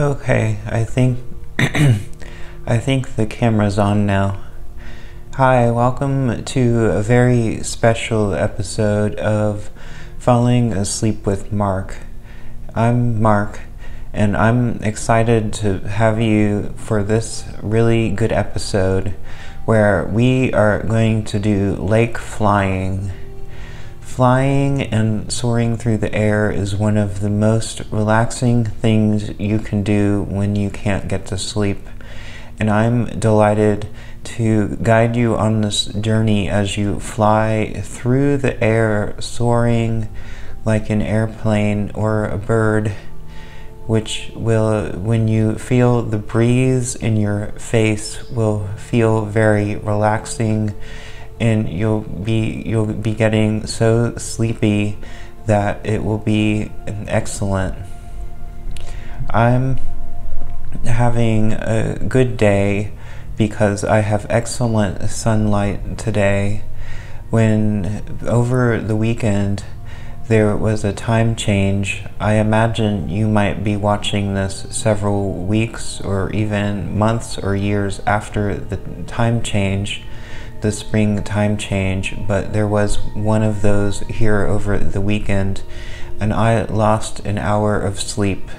Okay, I think the camera's on now. Hi, welcome to a very special episode of Falling Asleep with Mark. I'm Mark, and I'm excited to have you for this really good episode where we are going to do lake flying. Flying and soaring through the air is one of the most relaxing things you can do when you can't get to sleep. And I'm delighted to guide you on this journey as you fly through the air, soaring like an airplane or a bird, which will, when you feel the breeze in your face, will feel very relaxing. And you'll be getting so sleepy that it will be excellent. I'm having a good day because I have excellent sunlight today. When over the weekend there was a time change, I imagine you might be watching this several weeks or even months or years after the time change, the spring time change, but there was one of those here over the weekend, and I lost an hour of sleep.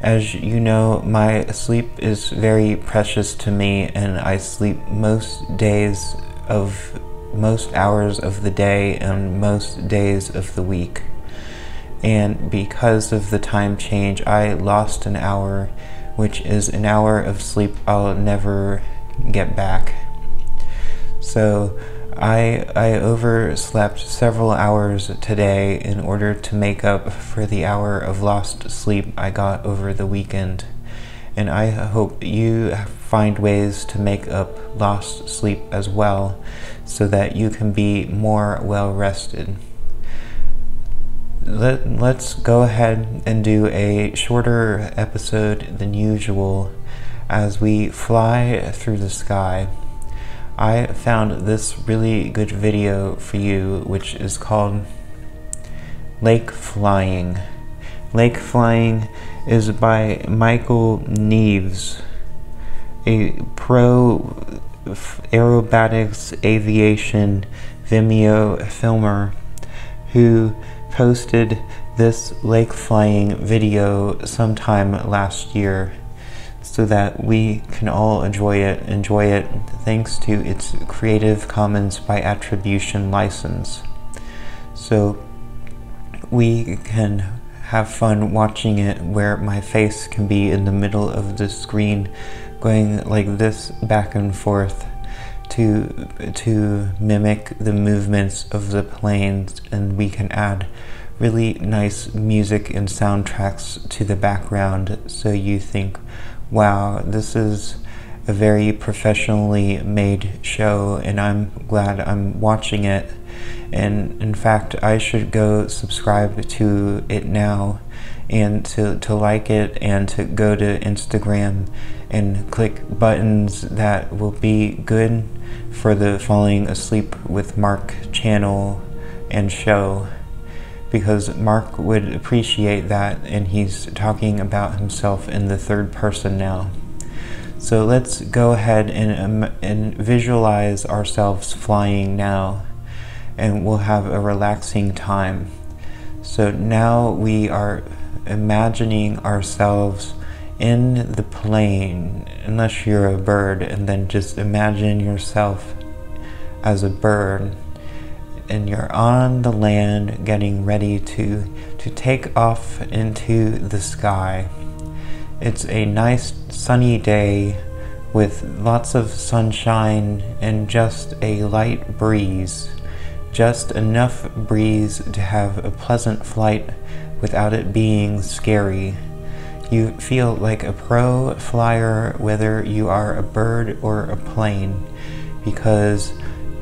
As you know, my sleep is very precious to me, and I sleep most hours of the day and most days of the week. And because of the time change, I lost an hour, which is an hour of sleep I'll never get back. So I overslept several hours today in order to make up for the hour of lost sleep I got over the weekend. And I hope you find ways to make up lost sleep as well, so that you can be more well-rested. Let's go ahead and do a shorter episode than usual as we fly through the sky. I found this really good video for you, which is called Lake Flying. Lake Flying is by Michael Nieves, a pro aerobatics aviation Vimeo filmer, who posted this lake flying video sometime last year, so that we can all enjoy it, thanks to its Creative Commons by Attribution license. So we can have fun watching it, where my face can be in the middle of the screen, going like this back and forth to mimic the movements of the planes, and we can add really nice music and soundtracks to the background, so you think, wow, this is a very professionally made show, and I'm glad I'm watching it. And in fact, I should go subscribe to it now, and to like it, and to go to Instagram and click buttons that will be good for the Falling Asleep with Mark channel and show, because Mark would appreciate that, and he's talking about himself in the third person now. So let's go ahead and visualize ourselves flying now, and we'll have a relaxing time. So now we are imagining ourselves in the plane, unless you're a bird, and then just imagine yourself as a bird. And you're on the land, getting ready to take off into the sky. It's a nice sunny day with lots of sunshine and just a light breeze. Just enough breeze to have a pleasant flight without it being scary. You feel like a pro flyer whether you are a bird or a plane, because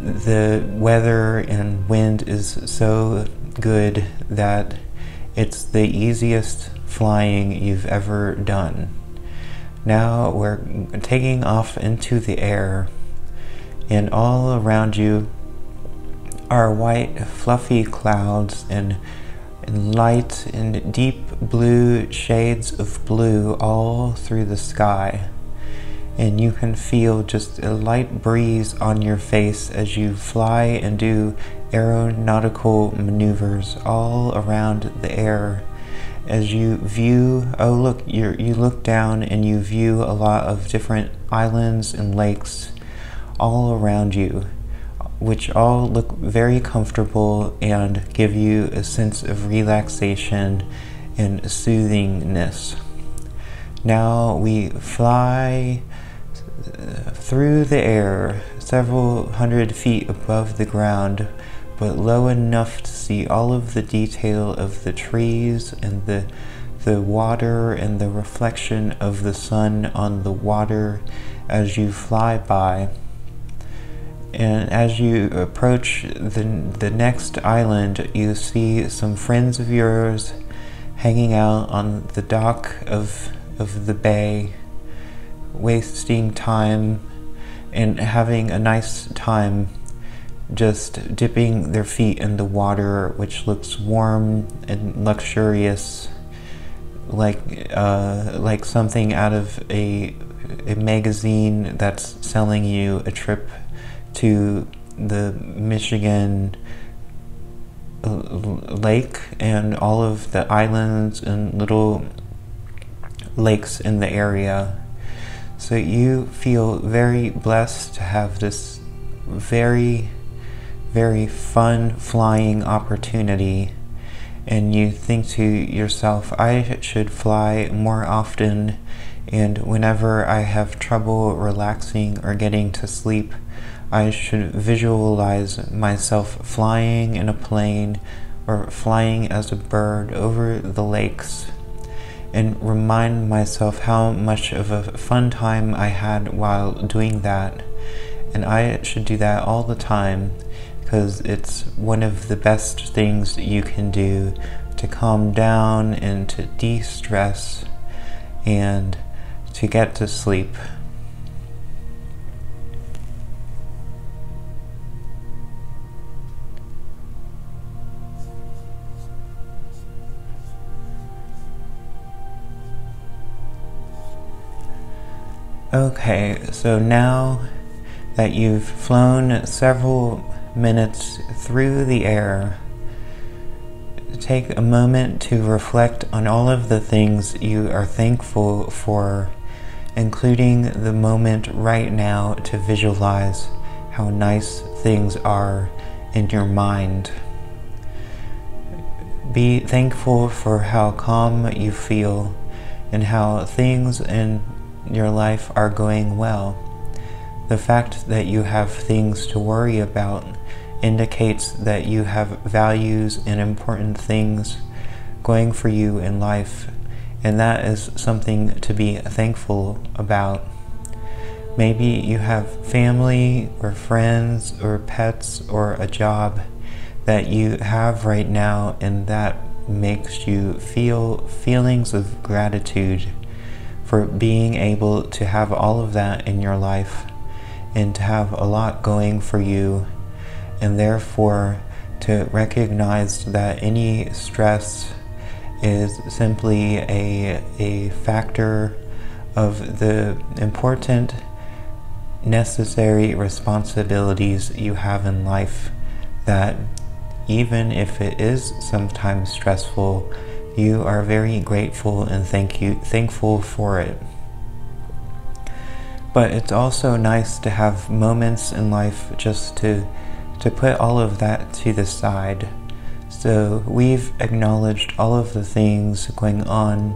the weather and wind is so good that it's the easiest flying you've ever done. Now we're taking off into the air, and all around you are white fluffy clouds and and light and deep blue shades of blue all through the sky. And you can feel just a light breeze on your face as you fly and do aeronautical maneuvers all around the air. As you view, oh look, you look down and you view a lot of different islands and lakes all around you, which all look very comfortable and give you a sense of relaxation and soothingness. Now we fly through the air, several hundred feet above the ground, but low enough to see all of the detail of the trees and the water and the reflection of the sun on the water as you fly by. And as you approach the next island, you see some friends of yours hanging out on the dock of the bay, wasting time and having a nice time, just dipping their feet in the water, which looks warm and luxurious, like something out of a magazine that's selling you a trip to the Michigan lake and all of the islands and little lakes in the area. So you feel very blessed to have this very, very fun flying opportunity, and you think to yourself, I should fly more often, and whenever I have trouble relaxing or getting to sleep, I should visualize myself flying in a plane or flying as a bird over the lakes, and remind myself how much of a fun time I had while doing that. And I should do that all the time, because it's one of the best things you can do to calm down and to de-stress and to get to sleep. Okay, so now that you've flown several minutes through the air, take a moment to reflect on all of the things you are thankful for, including the moment right now to visualize how nice things are in your mind. Be thankful for how calm you feel and how things in your life are going well. The fact that you have things to worry about indicates that you have values and important things going for you in life, and that is something to be thankful about. Maybe you have family or friends or pets or a job that you have right now, and that makes you feel feelings of gratitude for being able to have all of that in your life, and to have a lot going for you, and therefore to recognize that any stress is simply a factor of the important, necessary responsibilities you have in life, that even if it is sometimes stressful, you are very grateful and thankful for it. But it's also nice to have moments in life just to put all of that to the side. So we've acknowledged all of the things going on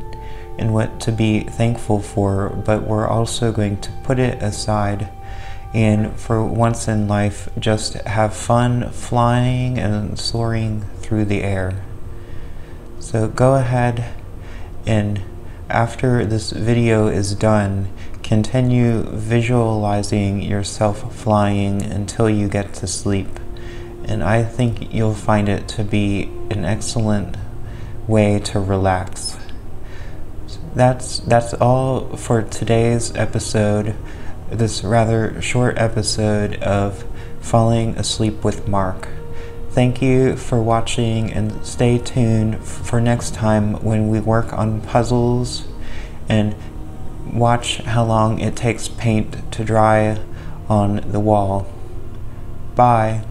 and what to be thankful for, but we're also going to put it aside and for once in life just have fun flying and soaring through the air. So go ahead and after this video is done, continue visualizing yourself flying until you get to sleep, and I think you'll find it to be an excellent way to relax. That's all for today's episode, this rather short episode of Falling Asleep with Mark. Thank you for watching, and stay tuned for next time when we work on puzzles and watch how long it takes paint to dry on the wall. Bye.